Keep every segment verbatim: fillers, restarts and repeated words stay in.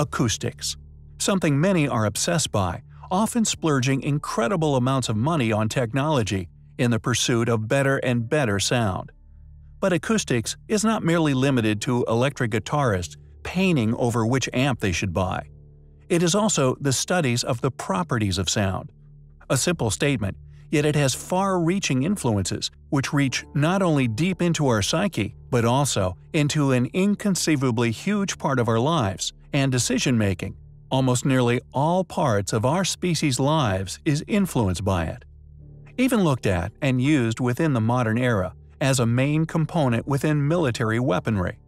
acoustics, something many are obsessed by, often splurging incredible amounts of money on technology in the pursuit of better and better sound. But acoustics is not merely limited to electric guitarists painting over which amp they should buy. It is also the studies of the properties of sound. A simple statement, yet it has far-reaching influences which reach not only deep into our psyche, but also into an inconceivably huge part of our lives and decision-making. Almost nearly all parts of our species' lives is influenced by it. Even looked at and used within the modern era as a main component within military weaponry.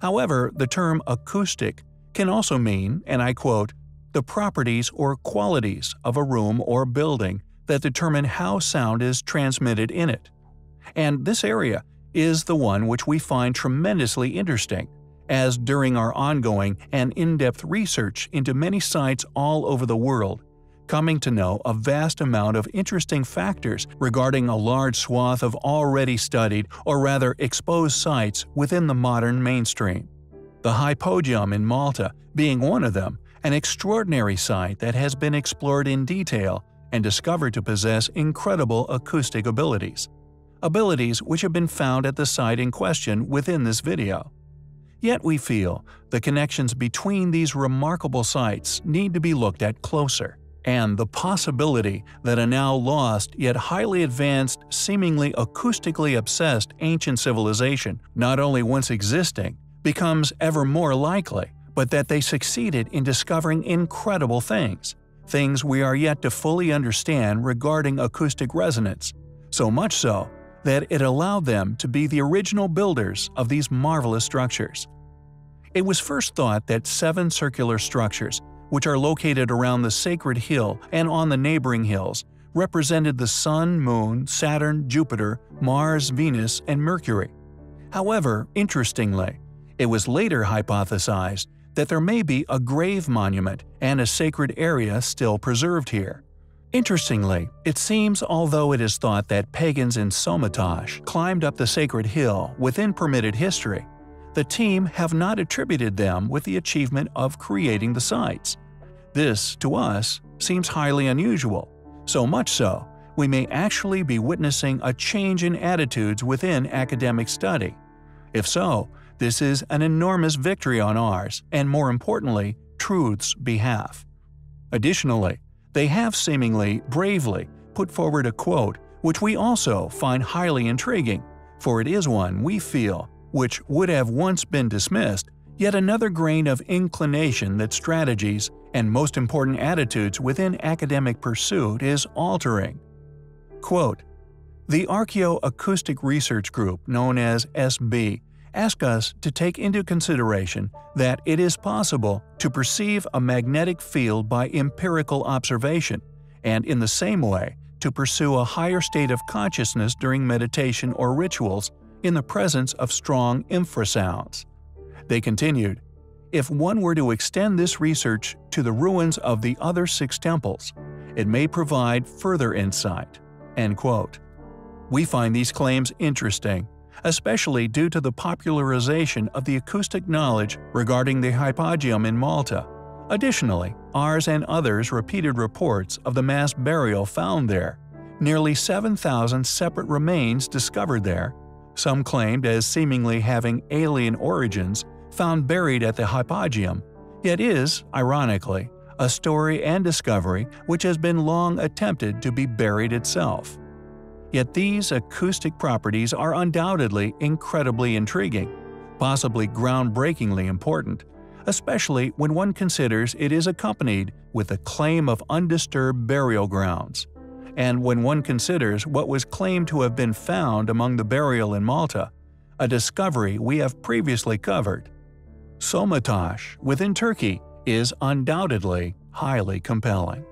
However, the term acoustic can also mean, and I quote, "the properties or qualities of a room or building that determine how sound is transmitted in it." And this area is the one which we find tremendously interesting, as during our ongoing and in-depth research into many sites all over the world, coming to know a vast amount of interesting factors regarding a large swath of already studied or rather exposed sites within the modern mainstream. The Hypogeum in Malta being one of them, an extraordinary site that has been explored in detail and discovered to possess incredible acoustic abilities, abilities which have been found at the site in question within this video. Yet we feel the connections between these remarkable sites need to be looked at closer, and the possibility that a now lost yet highly advanced, seemingly acoustically obsessed ancient civilization not only once existing becomes ever more likely, but that they succeeded in discovering incredible things, things we are yet to fully understand regarding acoustic resonance, so much so that it allowed them to be the original builders of these marvelous structures. It was first thought that seven circular structures, which are located around the sacred hill and on the neighboring hills, represented the Sun, Moon, Saturn, Jupiter, Mars, Venus, and Mercury. However, interestingly, it was later hypothesized that there may be a grave monument and a sacred area still preserved here. Interestingly, it seems although it is thought that pagans in Soğmatar climbed up the sacred hill within permitted history, the team have not attributed them with the achievement of creating the sites. This, to us, seems highly unusual, so much so we may actually be witnessing a change in attitudes within academic study. If so, this is an enormous victory on ours and, more importantly, truth's behalf. Additionally, they have seemingly bravely put forward a quote which we also find highly intriguing, for it is one we feel which would have once been dismissed, yet another grain of inclination that strategies and most important attitudes within academic pursuit is altering. Quote, "The Archaeoacoustic Research Group, known as S B, ask us to take into consideration that it is possible to perceive a magnetic field by empirical observation, and in the same way to pursue a higher state of consciousness during meditation or rituals in the presence of strong infrasounds." They continued, "If one were to extend this research to the ruins of the other six temples, it may provide further insight." End quote. We find these claims interesting, especially due to the popularization of the acoustic knowledge regarding the Hypogeum in Malta. Additionally, ours and others' repeated reports of the mass burial found there, nearly seven thousand separate remains discovered there, some claimed as seemingly having alien origins, found buried at the Hypogeum, yet is, ironically, a story and discovery which has been long attempted to be buried itself. Yet these acoustic properties are undoubtedly incredibly intriguing, possibly groundbreakingly important, especially when one considers it is accompanied with a claim of undisturbed burial grounds. And when one considers what was claimed to have been found among the burial in Malta, a discovery we have previously covered, Soğmatar within Turkey is undoubtedly highly compelling.